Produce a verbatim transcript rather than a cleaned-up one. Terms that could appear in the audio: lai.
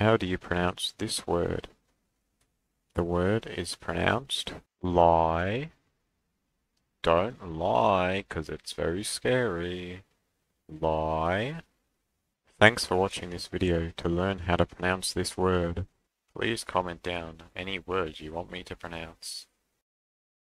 How do you pronounce this word? The word is pronounced lie. Don't lie, because it's very scary. Lie. Thanks for watching this video. To learn how to pronounce this word, please comment down any word you want me to pronounce.